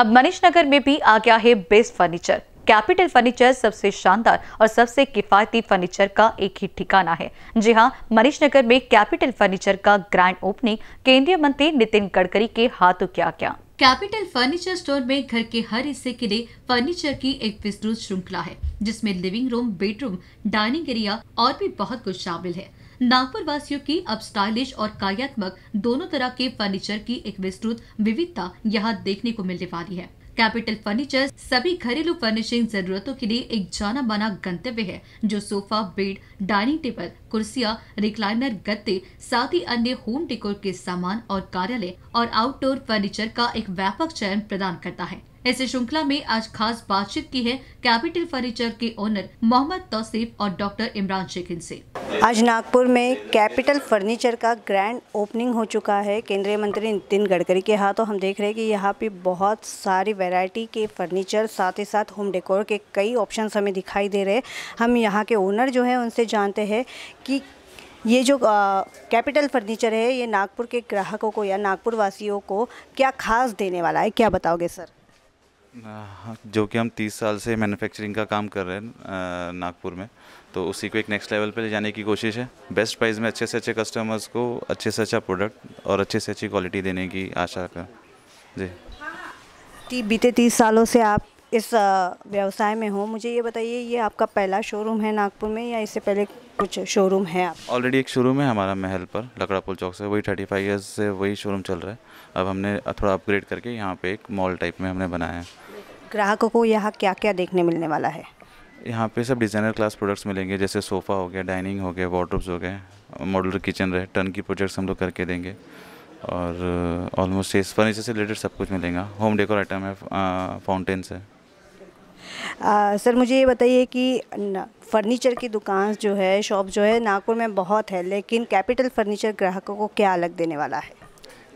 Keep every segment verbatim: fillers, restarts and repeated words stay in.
अब मनीष नगर में भी आ गया है बेस्ट फर्नीचर। कैपिटल फर्नीचर सबसे शानदार और सबसे किफायती फर्नीचर का एक ही ठिकाना है। जी हां, मनीष नगर में कैपिटल फर्नीचर का ग्रैंड ओपनिंग केंद्रीय मंत्री नितिन गडकरी के हाथों किया गया। कैपिटल फर्नीचर स्टोर में घर के हर हिस्से के लिए फर्नीचर की एक विस्तृत श्रृंखला है, जिसमें living room, bedroom, dining area और भी बहुत कुछ शामिल है। नागपुर वासियों की अब स्टाइलिश और कार्यात्मक दोनों तरह के फर्नीचर की एक विस्तृत विविधता यहाँ देखने को मिलने वाली है। कैपिटल फर्नीचर सभी घरेलू फर्निशिंग जरूरतों के लिए एक जाना माना गंतव्य है, जो सोफा, बेड, डाइनिंग टेबल, कुर्सियां, रिक्लाइनर, गद्दे, साथ ही अन्य होम डेकोर के सामान और कार्यालय और आउटडोर फर्नीचर का एक व्यापक चयन प्रदान करता है। इस श्रृंखला में आज खास बातचीत की है कैपिटल फर्नीचर के ओनर मोहम्मद तौसीफ और डॉक्टर इमरान शेख से। आज नागपुर में कैपिटल फर्नीचर का ग्रैंड ओपनिंग हो चुका है केंद्रीय मंत्री नितिन गडकरी के हाथों। तो हम देख रहे हैं कि यहाँ पे बहुत सारी वैरायटी के फर्नीचर, साथ ही साथ होम डेकोर के कई ऑप्शन हमें दिखाई दे रहे हैं। हम यहाँ के ओनर जो है उनसे जानते हैं कि ये जो कैपिटल फर्नीचर है ये नागपुर के ग्राहकों को या नागपुर वासियों को क्या खास देने वाला है, क्या बताओगे सर? जो कि हम तीस साल से मैन्युफैक्चरिंग का काम कर रहे हैं नागपुर में, तो उसी को एक नेक्स्ट लेवल पे ले जाने की कोशिश है। बेस्ट प्राइस में अच्छे से अच्छे कस्टमर्स को अच्छे से अच्छा प्रोडक्ट और अच्छे से अच्छी क्वालिटी देने की आशा कर जी। बीते तीस सालों से आप इस व्यवसाय में हो, मुझे ये बताइए ये आपका पहला शोरूम है नागपुर में या इससे पहले कुछ शोरूम है? आप ऑलरेडी एक शोरूम है हमारा महल पर लकड़ापुल चौक से, वही थर्टी फाइव ईयर्स से वही शोरूम चल रहा है। अब हमने थोड़ा अपग्रेड करके यहाँ पे एक मॉल टाइप में हमने बनाया है। ग्राहकों को यहाँ क्या क्या देखने मिलने वाला है? यहाँ पे सब डिज़ाइनर क्लास प्रोडक्ट्स मिलेंगे, जैसे सोफ़ा हो गया, डाइनिंग हो गया, वार्डरोब्स हो गए, मॉडुलर किचन रहे, टर्न की प्रोजेक्ट्स हम लोग करके देंगे और ऑलमोस्ट सेल्स फर्नीचर से रिलेटेड सब कुछ मिलेगा। होम डेकोर आइटम है, फाउंटेन्स है। आ, सर मुझे ये बताइए कि फर्नीचर की दुकान जो है, शॉप जो है नागपुर में बहुत है, लेकिन कैपिटल फर्नीचर ग्राहकों को क्या अलग देने वाला है?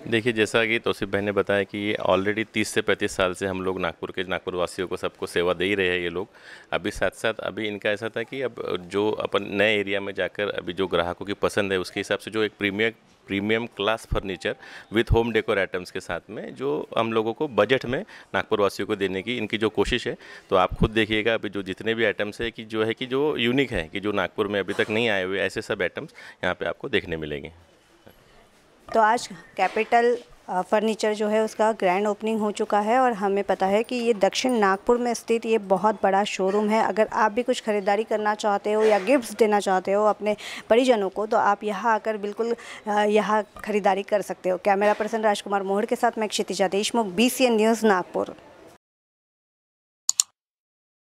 देखिए, जैसा कि तौसीफ भाई ने बताया कि ये ऑलरेडी तीस से पैंतीस साल से हम लोग नागपुर के नागपुर वासियों को सबको सेवा दे ही रहे हैं ये लोग। अभी साथ साथ अभी इनका ऐसा था कि अब जो अपन नए एरिया में जाकर अभी जो ग्राहकों की पसंद है उसके हिसाब से जो एक premier premium class furniture with home decor items के साथ में जो हम लोगों को बजट में नागपुर वासियों को देने की इनकी जो कोशिश है, तो आप खुद देखिएगा अभी जो जितने भी आइटम्स है कि जो है कि जो यूनिक है कि जो नागपुर में अभी तक नहीं आए हुए, ऐसे सब आइटम्स यहाँ पर आपको देखने मिलेंगे। तो आज कैपिटल फर्नीचर जो है उसका ग्रैंड ओपनिंग हो चुका है और हमें पता है कि ये दक्षिण नागपुर में स्थित ये बहुत बड़ा शोरूम है। अगर आप भी कुछ ख़रीदारी करना चाहते हो या गिफ्ट्स देना चाहते हो अपने परिजनों को, तो आप यहाँ आकर बिल्कुल यहाँ ख़रीदारी कर सकते हो। कैमरा पर्सन राजकुमार मोहड़ के साथ मैं Kshitija Deshmukh, B C N news Nagpur.